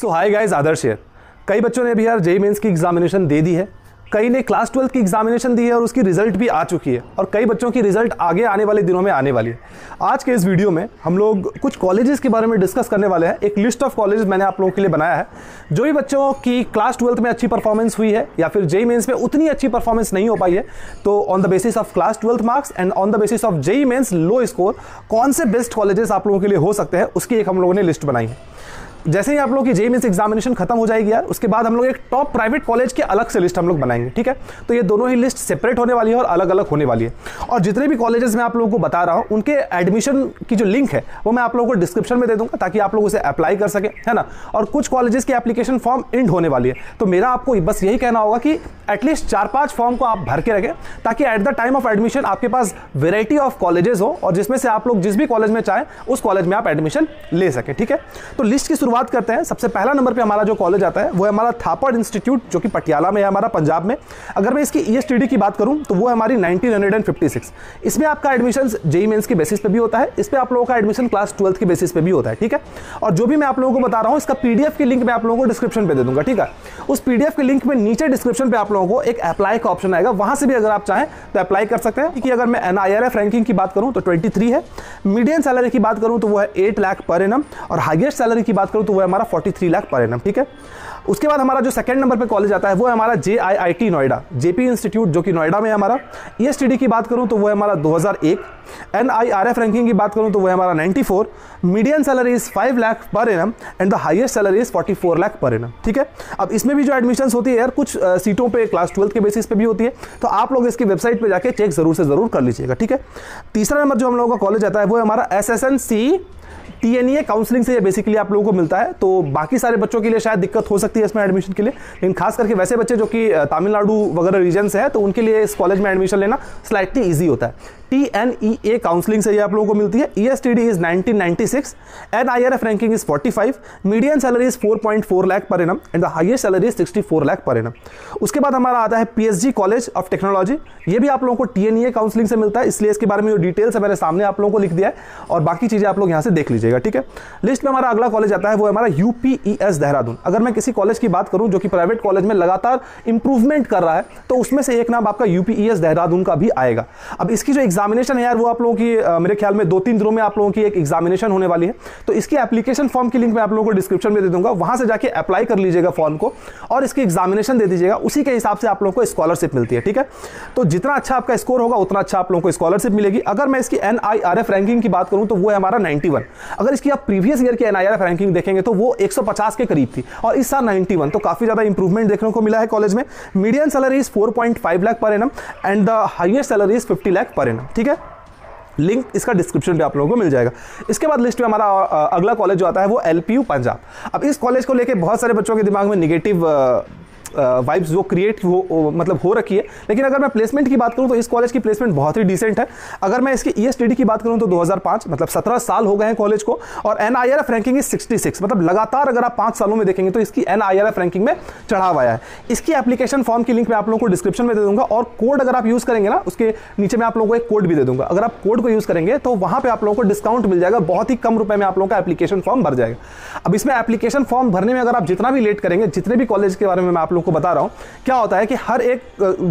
So hi guys, Adarsh here. कई बच्चों ने भी यार जेईई मेंस की एग्जामिनेशन दे दी है, कई ने क्लास 12 की एग्जामिनेशन दी है और उसकी रिजल्ट भी आ चुकी है, और कई बच्चों की रिजल्ट आगे आने वाले दिनों में आने वाली है। आज के इस वीडियो में हम लोग कुछ कॉलेजेस के बारे में डिस्कस करने वाले हैं। एक लिस्ट ऑफ कॉलेजेस मैंने आप लोगों के लिए बनाया है। जो भी बच्चों की क्लास 12 में अच्छी परफॉर्मेंस हुई है या फिर जेईई मेंस में उतनी अच्छी परफॉर्मेंस नहीं हो पाई है, तो on the basis of class 12 marks and on the basis of JEE mains low score कौन से बेस्ट कॉलेजेस आप लोगों के लिए हो सकते हैं, उसकी एक हम लोगों ने लिस्ट बनाई है। जैसे ही आप लोग की जेईई मेंस एग्जामिनेशन खत्म हो जाएगी यार, उसके बाद हम लोग एक टॉप प्राइवेट कॉलेज के अलग से लिस्ट हम लोग बनाएंगे, ठीक है। तो ये दोनों ही लिस्ट सेपरेट होने वाली है और अलग अलग होने वाली है। और जितने भी कॉलेजेस मैं आप लोगों को बता रहा हूँ, उनके एडमिशन की जो लिंक है वो मैं आप लोगों को डिस्क्रिप्शन में दे दूँगा, ताकि आप लोग उसे अप्लाई कर सकें, है ना। और कुछ कॉलेजेस की एप्लीकेशन फॉर्म इंड होने वाली है, तो मेरा आपको बस यही कहना होगा कि एटलीस्ट 4-5 फॉर्म को आप भर के रखें, ताकि at the time of admission आपके पास वेराइटी ऑफ कॉलेजेस हो और जिसमें से आप लोग जिस भी कॉलेज में चाहें उस कॉलेज में आप एडमिशन ले सकें, ठीक है। तो लिस्ट की बात करते हैं। सबसे पहला नंबर पे हमारा जो कॉलेज आता है वो है हमारा थापर इंस्टीट्यूट, जो कि पटियाला में है, हमारा पंजाब में। अगर मैं इसकी ईएसटीडी की बात करूं तो वो है हमारी 1956। इसमें आपका एडमिशन जेईई मेंस के बेसिस पे भी होता है, इस पे आप लोगों का एडमिशन क्लास 12 के बेसिस पे भी होता है, ठीक है। और जो भी मैं आप लोगों को बता रहा हूं, इसका पीडीएफ की लिंक मैं आप लोगों को डिस्क्रिप्शन पे दे दूंगा, ठीक है। उस पीडीएफ के लिंक में नीचे डिस्क्रिप्शन पे आप लोगों को एक अप्लाई का ऑप्शन आएगा, वहां से भी अगर आप चाहें तो अप्लाई कर सकते हैं। अगर मैं एनआईआरएफ रैंकिंग की बात करूं तो 23 है, मीडियन सैलरी की बात करूं तो वो है 8 लाख पर एनम, और हाईएस्ट सैलरी की बात करूं तो वो हमारा 43 लाख पर एनम, ठीक है। उसके बाद हमारा जो सेकंड नंबर पे कॉलेज आता है वो है हमारा JIIT नोएडा, जेपी इंस्टीट्यूट, जो कि नोएडा में है हमारा। ईएसटीडी की बात करूं तो वो है हमारा 2001, एनआईआरएफ रैंकिंग की बात करूं तो वो है हमारा 94, median salary is 5 lakh per annum and the highest salary is 44 lakh per annum, ठीक है। अब इसमें भी जो एडमिशंस होती है यार, कुछ सीटों पे क्लास 12 के बेसिस पे भी होती है, तो आप लोग इसकी वेबसाइट पे जाके चेक जरूर से जरूर कर लीजिएगा, ठीक है। तीसरा नंबर जो हम लोगों का कॉलेज आता है वो है हमारा SSN TNEA काउंसलिंग से, ये बेसिकली आप लोगों को मिलता है। तो बाकी सारे बच्चों के लिए शायद दिक्कत हो सकती है इसमें एडमिशन के लिए, लेकिन खास करके वैसे बच्चे जो कि तमिलनाडु वगैरह रीजन से है, तो उनके लिए इस कॉलेज में एडमिशन लेना स्लाइटली ईजी होता है। TNEA काउंसलिंग से ये आप लोगों को मिलती है। ESTD is 1996, NIRF ranking is 45, median salary is 4.4 lakh per annum and the highest salary is 64 lakh per annum. उसके बाद हमारा आता है PSG कॉलेज ऑफ टेक्नोलॉजी, ये भी आप लोगों को TNEA काउंसलिंग से मिलता है, इसलिए इसके बारे में जो डिटेल्स है मेरे सामने आप लोगों को लिख दिया है, और बाकी चीज़ें आप लोग यहाँ से देख लीजिएगा, ठीक है। लिस्ट में हमारा अगला कॉलेज आता है वो हमारा UPES देहरादून। अगर मैं किसी कॉलेज की बात करूँ जो कि प्राइवेट कॉलेज में लगातार इंप्रूवमेंट कर रहा है, तो उसमें से एक नाम आपका UPES देहरादून का भी आएगा। अब इसकी जो एग्जामिनेशन है यार, वो आप लोगों की मेरे ख्याल में 2-3 दिनों में आप लोगों की एक एग्जामिनेशन होने वाली है, तो इसकी एप्लीकेशन फॉर्म की लिंक मैं आप लोगों को डिस्क्रिप्शन में दे दूंगा, वहां से जाके अप्लाई कर लीजिएगा फॉर्म को और इसकी एग्जामिनेशन दे दीजिएगा, उसी के हिसाब से आप लोगों को स्कॉलरशिप मिलती है, ठीक है। तो जितना अच्छा आपका स्कोर होगा उतना अच्छा आप लोगों को स्कॉलरशिप मिलेगी। अगर मैं इसकी NIRF रैंकिंग की बात करूं तो वो है हमारा 91। अगर इसकी आप प्रीवियस ईयर की NIRF रैंकिंग देखेंगे तो वो 150 के करीब थी और इस साल 91, तो काफी ज्यादा इंप्रूवमेंट देखने को मिला है कॉलेज में। Median salary is 4.5 lakh per annum and the highest salary is 50 lakh per annum, ठीक है। लिंक इसका डिस्क्रिप्शन पे आप लोगों को मिल जाएगा। इसके बाद लिस्ट में हमारा अगला कॉलेज जो आता है वो LPU पंजाब। अब इस कॉलेज को लेके बहुत सारे बच्चों के दिमाग में निगेटिव वाइब्स जो क्रिएट हो रखी है, लेकिन अगर मैं प्लेसमेंट की बात करूं तो इस कॉलेज की प्लेसमेंट बहुत ही डिसेंट है। अगर मैं इसकी ईएसटीडी की बात करूं तो 2005, मतलब 17 साल हो गए हैं कॉलेज को, और NIRF रैंकिंग इज 66, मतलब लगातार अगर आप 5 सालों में देखेंगे तो इसकी NIRF रैंकिंग में चढ़ाव आया है। इसकी एप्लीकेशन फॉर्म की लिंक मैं आप लोगों को डिस्क्रिप्शन में दे दूंगा, और कोड अगर आप यूज़ करेंगे ना, उसके नीचे मैं आप लोगों को एक कोड भी दे दूंगा, अगर आप कोड को यूज़ करेंगे तो वहाँ पर आप लोगों को डिस्काउंट मिल जाएगा, बहुत ही कम रुपये में आप लोगों का एप्लीकेशन फॉर्म भर जाएगा। अब इसमें एप्लीकेशन फॉर्म भरने में अगर आप जितना भी लेट करेंगे, जितने भी कॉलेज के बारे में आप को बता रहा हूं, क्या होता है कि हर एक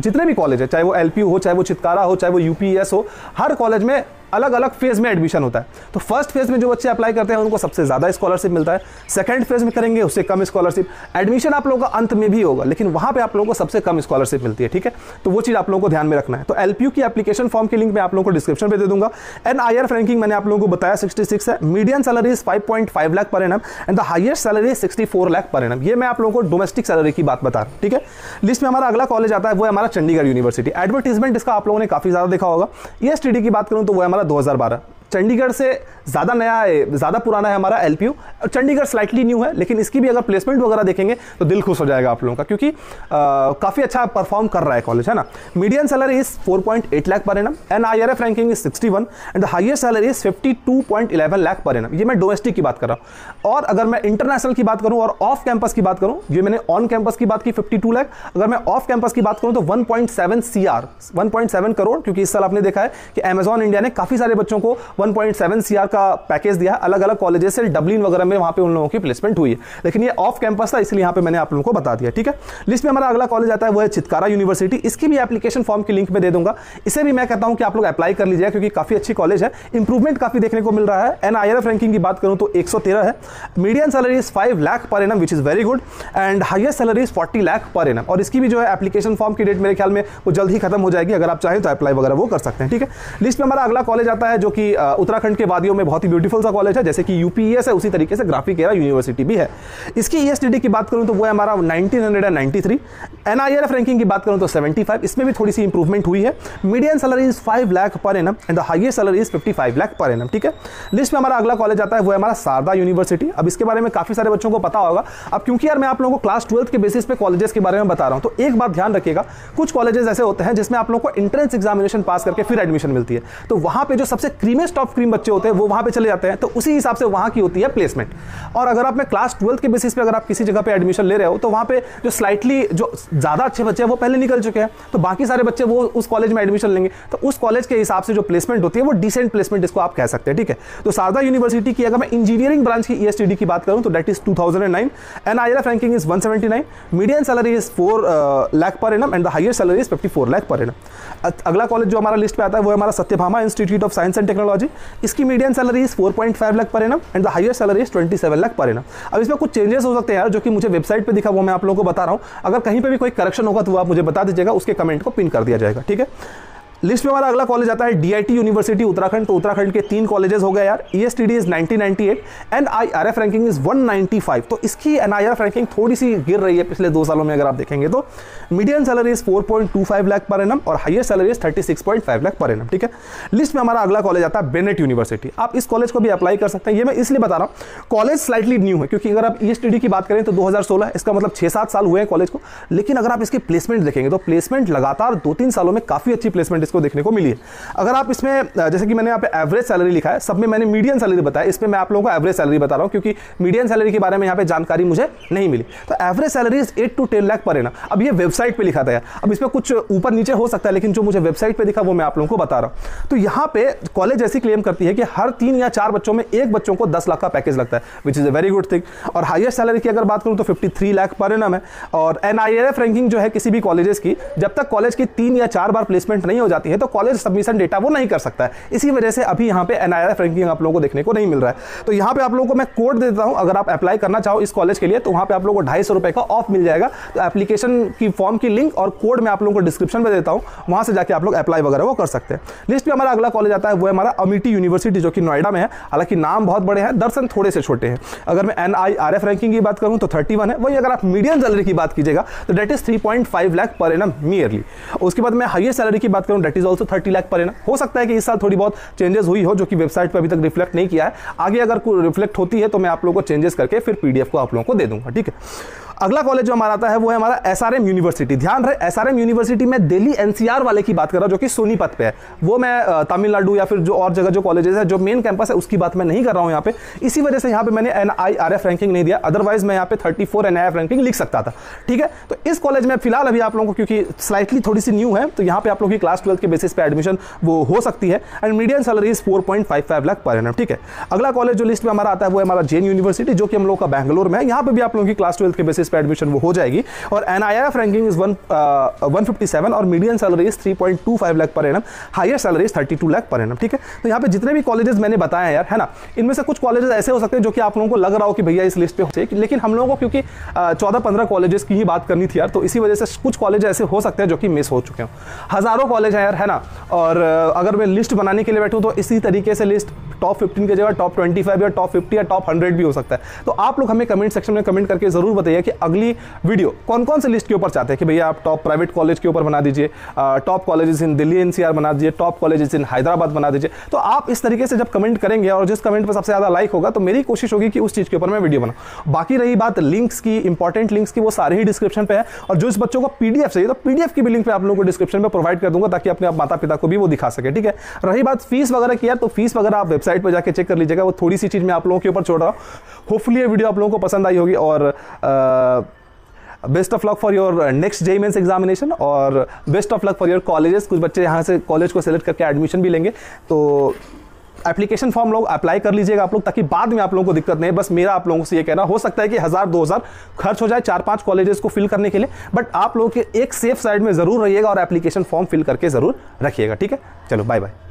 जितने भी कॉलेज है, चाहे वो LPU हो, चाहे वो चितकारा हो, चाहे वो UPES हो, हर कॉलेज में अलग अलग फेज में एडमिशन होता है। तो फर्स्ट फेज में जो बच्चे अप्लाई करते हैं उनको सबसे ज़्यादा स्कॉलरशिप मिलता है, सेकंड फेज में करेंगे उससे कम स्कॉलरशिप, एडमिशन आप लोगों का अंत में भी होगा लेकिन वहाँ पे आप लोगों को सबसे कम स्कॉलरशिप मिलती है, ठीक है। तो वो चीज़ आप लोगों को ध्यान में रखना है। तो LPU की एप्लीकेशन फॉर्म की लिंक मैं आप लोगों को डिस्क्रिप्शन पर दे दूँगा। NIRF रैंकिंग मैंने आप लोगों को बताया 66 है, median salary is 5.5 lakh per annum and the highest salary 64 lakh per annum. ये मैं आप लोगों को डोमेस्टिक सैलरी की बात बता रहा हूँ, ठीक है। लिस्ट में हमारा अगला कॉलेज आता है वो हमारा चंडीगढ़ यूनिवर्सिटी। एडवर्टीजमेंट इसका आप लोगों ने काफ़ी ज़्यादा देखा होगा। ईएसटीडी की बात करूँ तो वो 2012, चंडीगढ़ से ज़्यादा नया है, ज़्यादा पुराना है हमारा LPU, और चंडीगढ़ स्लाइटली न्यू है, लेकिन इसकी भी अगर प्लेसमेंट वगैरह देखेंगे तो दिल खुश हो जाएगा आप लोगों का, क्योंकि काफ़ी अच्छा परफॉर्म कर रहा है कॉलेज, है ना। Median salary is 4.8 lakh per annum, NIRF ranking is 61 and the highest salary is 52.11 lakh per annum. ये मैं डोमेस्टिक की बात कर रहा हूँ। और अगर मैं इंटरनेशनल की बात करूँ और ऑफ कैंपस की बात करूँ, जो मैंने ऑन कैंपस की बात की 52 लाख, अगर मैं ऑफ कैंपस की बात करूँ तो 1.7 करोड़, क्योंकि इस साल आपने देखा है कि अमेजॉन इंडिया ने काफ़ी सारे बच्चों को 1.7 सीआर का पैकेज दिया है, अलग अलग कॉलेजेस से डब्लिन वगैरह में वहाँ पे उन लोगों की प्लेसमेंट हुई है, लेकिन ये ऑफ कैंपस था इसलिए यहाँ पे मैंने आप लोगों को बता दिया। ठीक है, लिस्ट में हमारा अगला कॉलेज आता है वो है चितकारा यूनिवर्सिटी। इसकी भी एप्लीकेशन फॉर्म की लिंक में दे दूंगा, इसे भी मैं कहता हूँ कि आप लोग अप्लाई कर लीजिए क्योंकि काफी अच्छी कॉलेज है, इंप्रूवमेंट काफी देखने को मिल रहा है। एनआईआरएफ रैंकिंग की बात करूँ तो 113 है, medium salary is 5 lakh per annum which is very good and highest salary is 40 lakh per annum. और इसकी भी जो है एप्लीकेशन फॉर्म की डेट मेरे ख्याल में वो जल्द ही खत्म हो जाएगी, अगर आप चाहें तो अप्लाई वगैरह वो कर सकते हैं। ठीक है, लिस्ट में हमारा अगला कॉलेज आता है जो कि उत्तराखंड के वादियों में बहुत ही ब्यूटीफुल सा कॉलेज है, जैसे कि यूपीएस है उसी तरीके से ग्राफिकेरा यूनिवर्सिटी भी है। इसकी ईएसटीडी की बात करूं तो वो है हमारा 1993। एनआईआरएफ रैंकिंग की बात करूं तो 75, इसमें भी थोड़ी सी इंप्रूवमेंट हुई है। Medium salary is 5 lakh per annum and the highest salary is 55 lakh per annum. ठीक है, लिस्ट में हमारा अगला कॉलेज आता है वो है हमारा शारदा यूनिवर्सिटी। अब इसके बारे में काफी सारे बच्चों को पता होगा, अब क्योंकि यार मैं आप लोगों को क्लास 12 के बेसिस पे कॉलेजेस के बारे में बता रहा हूं तो एक बात ध्यान रखिएगा, कुछ कॉलेजेस ऐसे होते हैं जिसमें आप लोगों को एंट्रेंस एग्जामिनेशन पास करके फिर एडमिशन मिलती है, तो वहां पे जो सबसे क्रीमेस्ट ऑफ क्रीम बच्चे होते हैं वो वहां पे चले जाते हैं, तो उसी हिसाब से वहां की होती है प्लेसमेंट। और अगर आप में क्लास 12 के बेसिस पे अगर आप किसी जगह पे एडमिशन ले रहे हो तो वहां पे जो स्लाइटली जो ज्यादा अच्छे बच्चे हैं वो पहले निकल चुके हैं, तो बाकी सारे बच्चे वो उस कॉलेज में एडमिशन लेंगे, तो उस कॉलेज के हिसाब से जो प्लेसमेंट होती है वो डिसेंट प्लेसमेंट इसको आप कह सकते हैं। ठीक है, तो शारदा यूनिवर्सिटी की अगर मैं इंजीनियरिंग ब्रांच की ईएसटीडी की बात करूं तो that is 2009, NIRF ranking is 179, median salary is 4 lakh per annum and the highest salary is 54 lakh per annum. अगला कॉलेज जो हमारा लिस्ट पे आता है वो हमारा Sathyabama institute of science and technology. इसकी medium salary is 4.5 lakh per annum and the highest salary is 27 lakh per annum. अब इसमें कुछ चेंजेस हो सकते हैं यार, जो कि मुझे वेबसाइट पे दिखा वो मैं आप लोगों को बता रहा हूं, अगर कहीं पे भी कोई करेक्शन होगा तो आप मुझे बता दीजिएगा, उसके कमेंट को पिन कर दिया जाएगा। ठीक है, लिस्ट में हमारा अगला कॉलेज आता है डीआईटी यूनिवर्सिटी उत्तराखंड। तो उत्तराखंड के 3 कॉलेजेस हो गए यार, ESTD is 1998, NIRF ranking is 195, तो इसकी एनआईआरएफ रैंकिंग थोड़ी सी गिर रही है पिछले 2 सालों में अगर आप देखेंगे तो। Medium salary is 4.25 lakh per annum और highest salary is 36.5 lakh per annum. ठीक है, लिस्ट में हमारा अगला कॉलेज आता है बेनेट यूनिवर्सिटी। आप इस कॉलेज को भी अप्लाई कर सकते हैं, ये मैं इसलिए बता रहा हूँ कॉलेज स्लाइटली न्यू है, क्योंकि अगर आप ईएसटीडी की बात करें तो 2016, इसका मतलब 6-7 साल हुए हैं कॉलेज को, लेकिन अगर आप इसकी प्लेसमेंट देखेंगे तो प्लेसमेंट लगातार 2-3 सालों में काफी अच्छी प्लेसमेंट को देखने को मिली है। अगर आप इसमें जैसे कि मैंने यहाँ पे एवरेज सैलरी लिखा है, सब में मैंने मीडियम सैलरी बताया, इसमें मैं आप लोगों को एवरेज सैलरी बता रहा हूं क्योंकि मीडियम सैलरी के बारे में यहाँ पे जानकारी मुझे नहीं मिली। तो average salary is 8 to 10 lakh per annum. अब ये वेबसाइट पे लिखा था यार, अब इसमें कुछ ऊपर नीचे हो सकता है, लेकिन जो मुझे वेबसाइट पे दिखा वो मैं आप लोगों को बता रहा हूँ। तो यहाँ पे कॉलेज ऐसी क्लेम करती है कि हर 3 या 4 बच्चों में एक बच्चों को 10 लाख का पैकेज लगता है, which is a very good thing. और हाईएस्ट सैलरी की अगर बात करूँ तो 53 लाख पर एनम है। और एनआईआरएफ रैंकिंग जो है किसी भी कॉलेजेस की, जब तक कॉलेज की 3 या 4 बार प्लेसमेंट नहीं हो जाती है तो कॉलेज सबमिशन डेटा वो नहीं कर सकता है, इसी वजह से अभी यहाँ पे एनआईआरएफ रैंकिंग आप लोगों को देखने को नहीं मिल रहा है। तो यहाँ पे आप लोगों को मैं कोड दे देता हूँ, अगर आप अप्लाई करना चाहो इस कॉलेज के लिए तो वहाँ पे आप लोगों को ₹250 का ऑफ मिल जाएगा। तो एप्लीकेशन की फॉर्म की लिंक और कोड मैं आप लोगों को डिस्क्रिप्शन में देता हूँ, वहाँ से जाकर आप लोग अप्लाई वगैरह वो कर सकते हैं। लिस्ट में हमारा अगला कॉलेज आता है वो हमारा अमिटी यूनिवर्सिटी, जो कि नोएडा में है। हालांकि नाम बहुत बड़े हैं, दर्शन थोड़े से छोटे हैं। अगर मैं एनआईआरएफ रैंकिंग की बात करूँ तो 31 है, वही अगर आप मीडियम सैलरी की बात कीजिएगा तो that is 3.5 lakh per annum merely. उसके बाद मैं हाईएस्ट सैलरी की बात करूं that is also 30 lakh per annum. हो सकता है कि इस साल थोड़ी बहुत चेंजेस हुई हो, जो कि वेबसाइट पर अभी तक रिफ्लेक्ट नहीं किया है, आगे अगर रिफ्लेक्ट होती है तो मैं आप लोगों को चेंजेस करके फिर पीडीएफ को आप लोगों को दे दूंगा। ठीक है, अगला कॉलेज जो हमारा आता है वो है हमारा एसआरएम यूनिवर्सिटी। ध्यान रहे एसआरएम यूनिवर्सिटी में दिल्ली एनसीआर वाले की बात कर रहा हूँ, जो कि सोनीपत पे है। वो मैं तमिलनाडु या फिर जो और जगह जो कॉलेजेस है जो मेन कैंपस है उसकी बात मैं नहीं कर रहा हूँ यहाँ पे, इसी वजह से यहाँ पे मैंने एनआईआरएफ रैंकिंग नहीं दिया, अदरवाइज मैं यहाँ पे 34 एनआईआरएफ रैंकिंग लिख सकता था। ठीक है, तो इस कॉलेज में फिलहाल अभी आप लोगों को, क्योंकि स्लाइटली थोड़ी सी न्यू है, तो यहाँ पे आप लोगों की क्लास 12 के बेसिस पे एडमिशन वो हो सकती है and medium salary is 4.55 lakh per annum. ठीक है, अगला कॉलेज जो लिस्ट में हमारा आता है वो हमारा जैन यूनिवर्सिटी, जो कि हम लोग का बैंगलोर में है। यहाँ पे भी आप लोगों की क्लास 12 के बेसिस एडमिशन वो हो जाएगी। और एनआईआरएफ रैंकिंग इज 157 और median salary is 3.25 lakh per annum, highest salary is 32 lakh per annum. ठीक है, तो यहाँ पे जितने भी कॉलेजेस मैंने बताए हैं यार, है ना, इनमें से कुछ कॉलेजेस ऐसे हो सकते हैं जो कि आप लोगों को लग रहा हो कि भैया इस लिस्ट पे हो चाहिए, लेकिन हम लोगों को क्योंकि 14-15 कॉलेजेस की ही बात करनी थी यार, तो इसी वजह से कुछ कॉलेज ऐसे हो सकते हैं जो कि मिस हो चुके हो। हजारों कॉलेज है यार, है ना, और अगर मैं लिस्ट बनाने के लिए बैठूँ तो इसी तरीके से लिस्ट टॉप 15 की जगह टॉप 25 या टॉप 50 या टॉप 100 भी हो सकता है। तो आप लोग हमें कमेंट सेक्शन में कमेंट करके जरूर बताइए कि अगली वीडियो कौन कौन से लिस्ट के ऊपर चाहते हैं कि भैया आप टॉप प्राइवेट कॉलेज के ऊपर बना दीजिए, top colleges in Delhi NCR बना दीजिए, टॉप कॉलेजेस इन हैदराबाद बना दीजिए। तो आप इस तरीके से जब कमेंट करेंगे और जिस कमेंट पर सबसे ज़्यादा लाइक होगा तो मेरी कोशिश होगी कि उस चीज़ के ऊपर मैं वीडियो बनाऊँ। बाकी रही बात लिंक्स की, इंपॉर्टेंट लिंक्स की, वो सारे ही डिस्क्रिप्शन पर है। और जिस बच्चों को पीडीएफ चाहिए तो पीडीएफ की भी लिंक पर आप लोगों को डिस्क्रिप्शन में प्रोवाइड कर दूंगा, ताकि अपने माता पिता को भी वो दिखा सके। ठीक है, रही बात फीस वगैरह की यार, तो फीस वगैरह आप वेबसाइट पर जाकर चेक कर लीजिएगा, वो थोड़ी सी चीज़ मैं आप लोगों के ऊपर छोड़ रहा हूँ। होपफुली ये वीडियो आप लोगों को पसंद आई होगी और best of luck for your next JEE mains examination और best of luck for your colleges. कुछ बच्चे यहाँ से कॉलेज को सेलेक्ट करके एडमिशन भी लेंगे, तो एप्लीकेशन फॉर्म लोग अप्लाई कर लीजिएगा आप लोग, ताकि बाद में आप लोगों को दिक्कत नहीं है। बस मेरा आप लोगों से ये कहना, हो सकता है कि 1000-2000 खर्च हो जाए 4-5 कॉलेजेस को फिल करने के लिए, बट आप लोग के एक सेफ साइड में जरूर रहिएगा और एप्लीकेशन फॉर्म फिल करके जरूर रखिएगा। ठीक है, चलो बाय बाय।